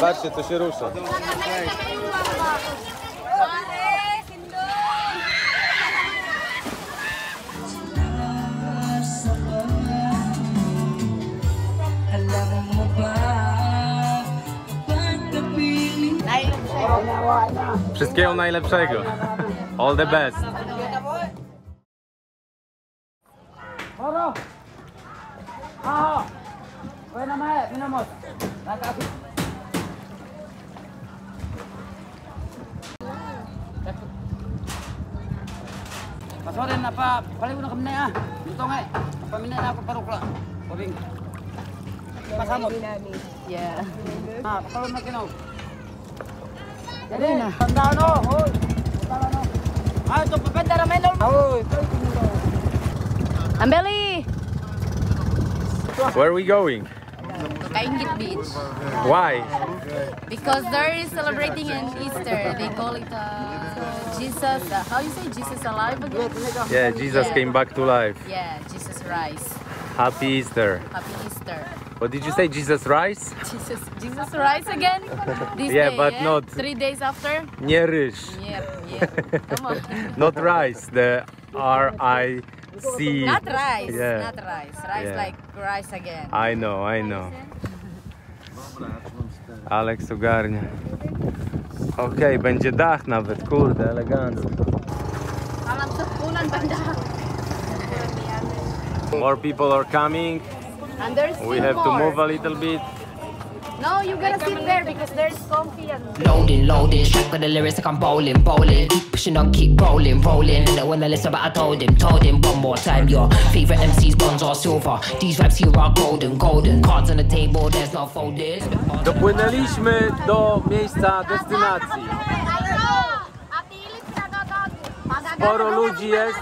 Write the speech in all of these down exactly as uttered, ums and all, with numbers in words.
Patrzcie, co się rusza. Wszystkiego najlepszego. All the best. Pasorin na pa, paliw na kami ah. Dito nga eh. Paminay na ako parukla. Pabing. Pasamot. Yeah. Ah, pasorin na kinaw. Jadi, tandaan o. Hoy. Tandaan o. Ah, ito papenda na may lol. Hoy. Ambeli. Where are we going? Kaingit Beach. Why? Because they're celebrating an Easter. They call it uh, Jesus. Uh, how you say Jesus alive again? Yeah, Jesus yeah. came back to life. Yeah, Jesus rise. Happy Easter. Happy Easter. What did you say? Jesus rise? Jesus, Jesus rise again? This yeah, day, but yeah? not three days after. Nyerish. Yeah, yeah. Come on. Not rice. The R I. See. Not rice, yeah. not rice. Rice yeah. like rice again. I know, I know. Alex Ugarnia. Okej, okay, będzie dach nawet, kurde, elegancko. More people are coming. And we have more. to move a little bit. No, you gotta sit there because there's comfy and loading, loading, shock with the lyrics like I'm bowling, bowling. Pushing on, keep rolling, rolling. And when I listen, but I told him, told him one more time. Your favorite M Cs, bronze or silver. These raps here are golden, golden. Cards on the table, there's no folded. Dopłynęliśmy do miejsca destynacji. Sporo ludzi jest.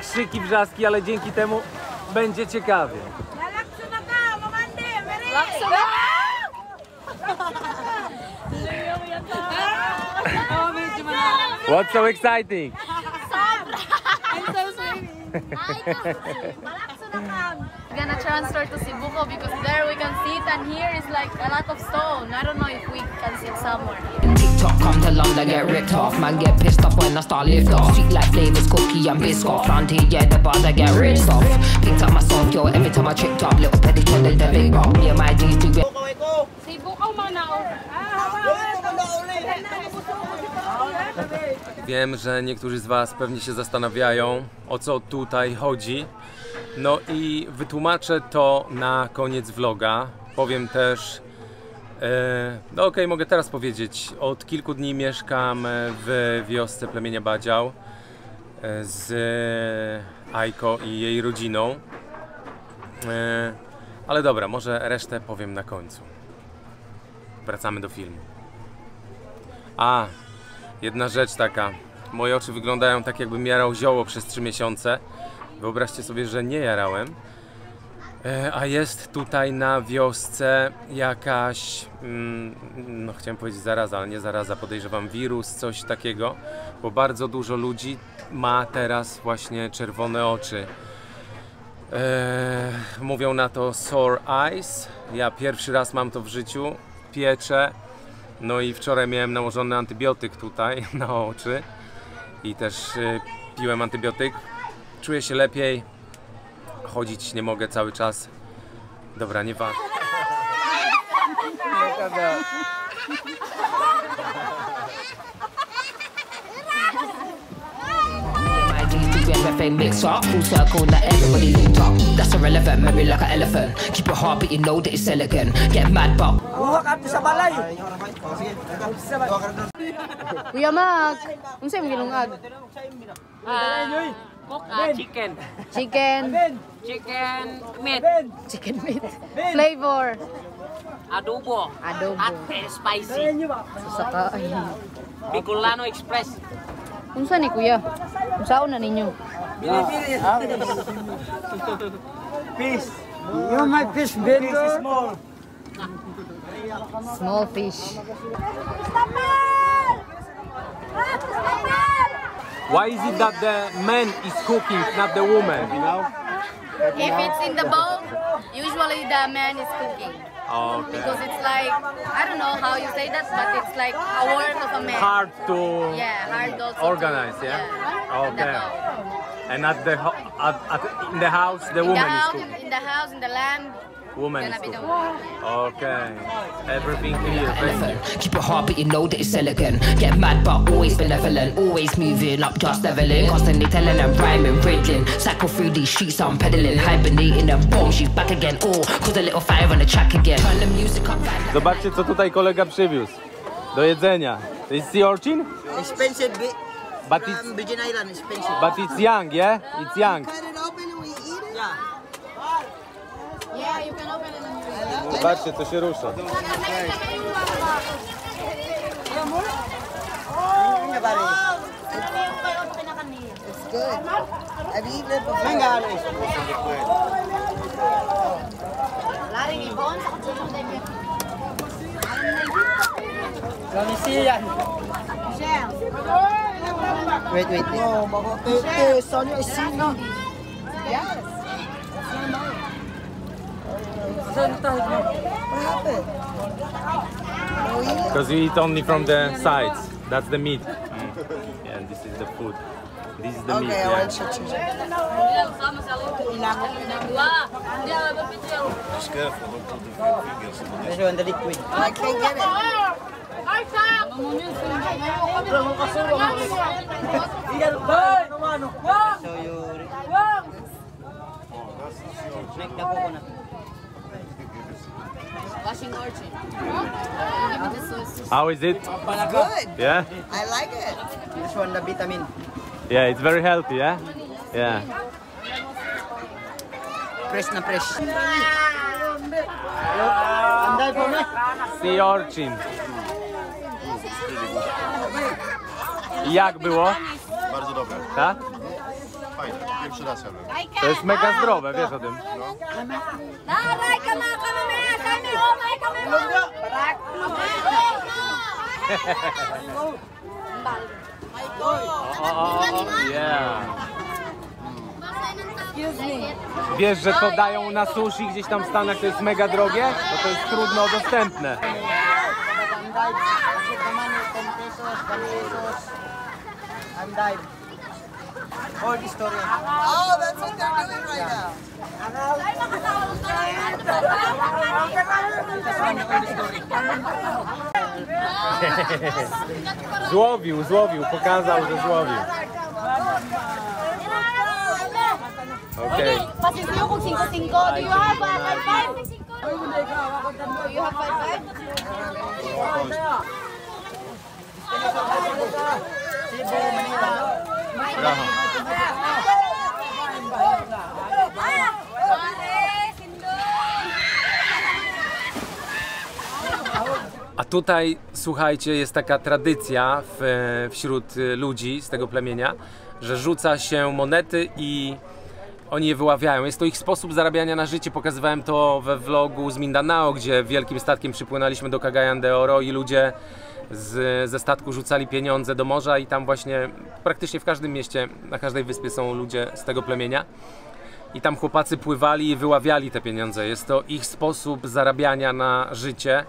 Krzyki, wrzaski, ale dzięki temu będzie ciekawie. What's so exciting? I'm so swimming. We're gonna transfer to Cebu because there we can sit, and here is like a lot of stone. I don't know if we can sit somewhere here. TikTok come to London, get ripped off. Man get pissed off when I start lift off. Sweet like flavors, cookie and biscuit. Round here, yeah, the bars I get ripped off. Picked up myself, yo, every time I tripped up. Little petty turned into big rock. Me and my G's do it. Wiem, że niektórzy z Was pewnie się zastanawiają, o co tutaj chodzi. No i wytłumaczę to na koniec vloga. Powiem też... Yy, no okej, okay, mogę teraz powiedzieć. Od kilku dni mieszkam w wiosce plemienia Badział z Aiko i jej rodziną. Yy, ale dobra, może resztę powiem na końcu. Wracamy do filmu. A, jedna rzecz taka. Moje oczy wyglądają tak, jakbym jarał zioło przez trzy miesiące. Wyobraźcie sobie, że nie jarałem. E, a jest tutaj na wiosce jakaś... Mm, no chciałem powiedzieć zaraza, ale nie zaraza. Podejrzewam wirus, coś takiego. Bo bardzo dużo ludzi ma teraz właśnie czerwone oczy. E, mówią na to sore eyes. Ja pierwszy raz mam to w życiu. Pieczę. No i wczoraj miałem nałożony antybiotyk tutaj na oczy i też y, piłem antybiotyk. Czuję się lepiej, chodzić nie mogę cały czas. Dobra, nie warto. Everything mixed up, full circle, now everybody linked up. That's irrelevant, maybe like an elephant. Keep your heart beating low that it's elegant. Get mad, but... Kuya Mac, ano sa'yo mong gilungag? Chicken. Chicken. Chicken meat. Chicken meat. Flavor. Adobo. Adobo. At spicy. Susaka. Bicolano Express. Kung saan ni Kuya? Kung saan na ninyo? Bili-bili! Fish! You're my fish vendor? Fish is small! Small fish. Why is it that the man is cooking, not the woman? If it's in the bowl, usually the man is cooking. Oh, okay. Because it's like, I don't know how you say that, but it's like a work of a man. Hard to yeah, hard also organize, to, yeah? yeah. Okay. And at the, at, at, in the house, the in woman the house, is cooking? In the house, in the land. Woman too. Okay. Everything clear. Thank you. Keep it hard, but you know that it's silicon. Get mad, but always benevolent. Always moving up, just leveling. Constantly telling and rhyming, riddling. Cycle through these streets, I'm peddling. Hibernating and boom, she's back again. Oh, cause a little fire on the track again. Turn the music up. Zobaczcie, co tutaj kolega przywiózł. Do jedzenia. It's sea urchin? Expensive, but it's from Virgin Island, expensive. But it's young, yeah? It's young. Zobaczcie, co się rusza. Wait, wait, wait. Because you eat only from the sides. That's the meat. Mm. Yeah, this is the food. This is the okay, meat. Yeah. It's careful, don't put the fingers on the liquid. I can't get it. Make the coconut. Washing orchid. How is it? Good. Yeah. I like it. This one the vitamin. Yeah, it's very healthy. Yeah. Yeah. Fresh, na fresh. Sea urchin. Jak było? Bardzo dobre. Tak? Fajne. Pierwszy raz jadłem. To jest mega zdrowe, wiesz o tym. Oh, oh, yeah. Wiesz, że to dają na sushi gdzieś tam w Stanach, to jest mega drogie? Bo to jest trudno dostępne. All the story. Oh, that's what they're doing right now. Złowił, złowił, pokazał, że złowił. Okay. But it's no cooking, cooking, go. Do you have five five? Do you have five five? Brawo. A tutaj, słuchajcie, jest taka tradycja w, wśród ludzi z tego plemienia, że rzuca się monety i oni je wyławiają. Jest to ich sposób zarabiania na życie. Pokazywałem to we vlogu z Mindanao, gdzie wielkim statkiem przypłynęliśmy do Cagayan de Oro i ludzie Z, ze statku rzucali pieniądze do morza i tam właśnie praktycznie w każdym mieście, na każdej wyspie są ludzie z tego plemienia i tam chłopacy pływali i wyławiali te pieniądze. Jest to ich sposób zarabiania na życie.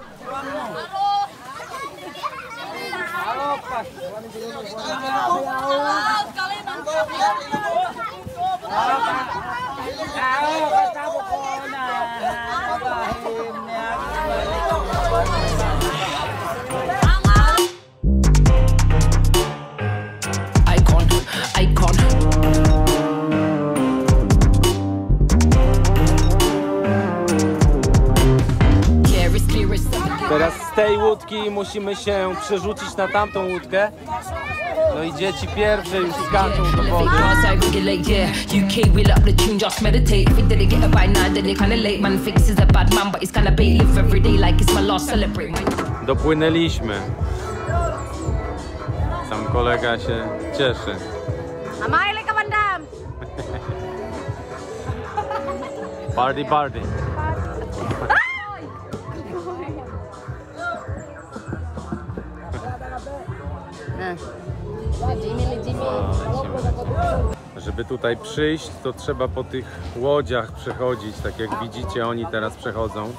Teraz z tej łódki musimy się przerzucić na tamtą łódkę. No i dzieci pierwsze już skaczą do wody. Dopłynęliśmy. Sam kolega się cieszy. Party, party. Żeby tutaj przyjść, to trzeba po tych łodziach przechodzić, tak jak widzicie, oni teraz przechodzą.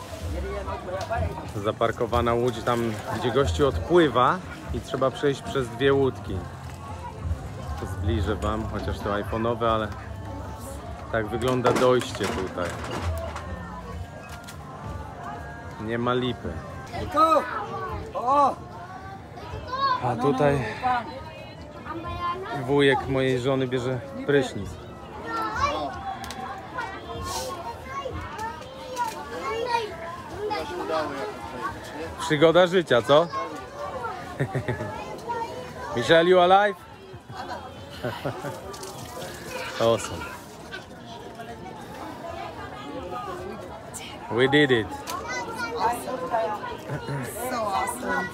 Zaparkowana łódź tam, gdzie gościu odpływa i trzeba przejść przez dwie łódki. Zbliżę wam, chociaż to iPhone'owe, ale tak wygląda dojście tutaj. Nie ma lipy. A tutaj wujek mojej żony bierze prysznic. Przygoda życia, co? Michelle, you alive? Awesome. We did it. So awesome.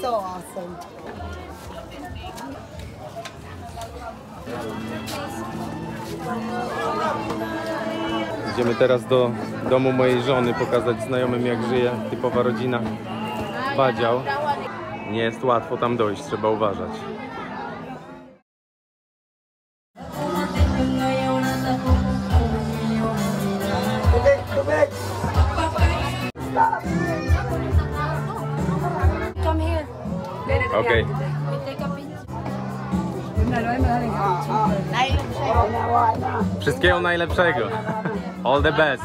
So awesome. Idziemy teraz do domu mojej żony, pokazać znajomym, jak żyje typowa rodzina Badział. Nie jest łatwo tam dojść, trzeba uważać. Okay. Wszystkiego najlepszego. All the best.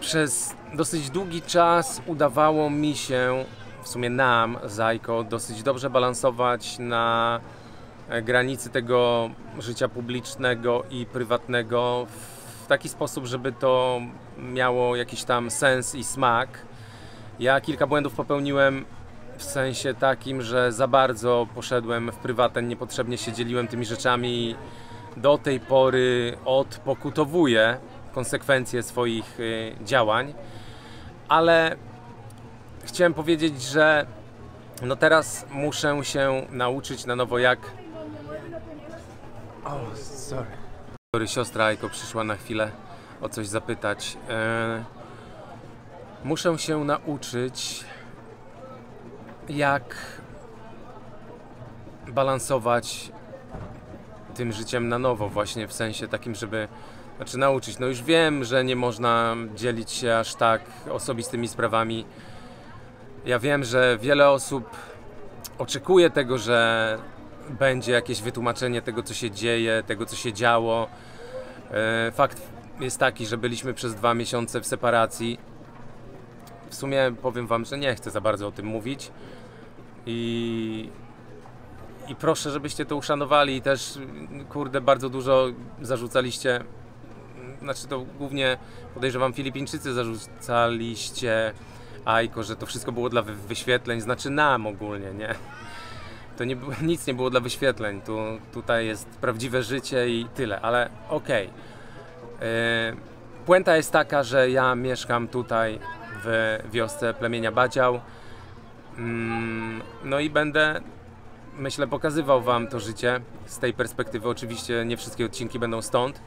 Przez dosyć długi czas udawało mi się, w sumie nam z Aiko, dosyć dobrze balansować na granicy tego życia publicznego i prywatnego w taki sposób, żeby to miało jakiś tam sens i smak. Ja kilka błędów popełniłem w sensie takim, że za bardzo poszedłem w prywatę, niepotrzebnie się dzieliłem tymi rzeczami. Do tej pory odpokutowuję konsekwencje swoich działań, ale chciałem powiedzieć, że no teraz muszę się nauczyć na nowo, jak... O, oh, sorry. sorry. Siostra Aiko przyszła na chwilę o coś zapytać. Yy... Muszę się nauczyć, jak balansować tym życiem na nowo, właśnie w sensie takim, żeby... Znaczy nauczyć. No już wiem, że nie można dzielić się aż tak osobistymi sprawami. Ja wiem, że wiele osób oczekuje tego, że będzie jakieś wytłumaczenie tego, co się dzieje, tego, co się działo. Fakt jest taki, że byliśmy przez dwa miesiące w separacji. W sumie powiem wam, że nie chcę za bardzo o tym mówić. I... I proszę, żebyście to uszanowali. I też, kurde, bardzo dużo zarzucaliście znaczy to głównie podejrzewam Filipińczycy zarzucaliście Aiko, że to wszystko było dla wyświetleń, znaczy nam ogólnie, nie? To nie, nic nie było dla wyświetleń, tu, tutaj jest prawdziwe życie i tyle, ale okej. Okay. Yy, puenta jest taka, że ja mieszkam tutaj w wiosce plemienia Badział, yy, no i będę, myślę, pokazywał wam to życie z tej perspektywy. Oczywiście nie wszystkie odcinki będą stąd,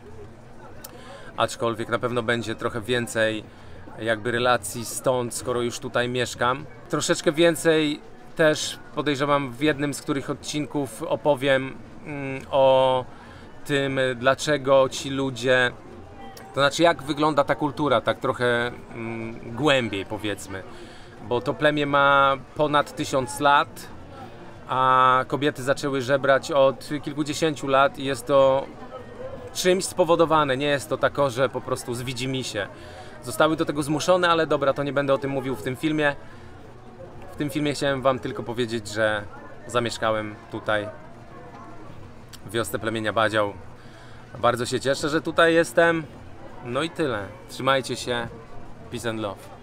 aczkolwiek na pewno będzie trochę więcej jakby relacji stąd, skoro już tutaj mieszkam. Troszeczkę więcej też podejrzewam w jednym z których odcinków opowiem mm, o tym, dlaczego ci ludzie, to znaczy jak wygląda ta kultura, tak trochę mm, głębiej powiedzmy, bo to plemię ma ponad tysiąc lat, a kobiety zaczęły żebrać od kilkudziesięciu lat i jest to czymś spowodowane, nie jest to tako, że po prostu zwidzimy się. Zostały do tego zmuszone, ale dobra, to nie będę o tym mówił w tym filmie. W tym filmie chciałem wam tylko powiedzieć, że zamieszkałem tutaj w wiosce plemienia Badział. Bardzo się cieszę, że tutaj jestem. No i tyle. Trzymajcie się. Peace and love.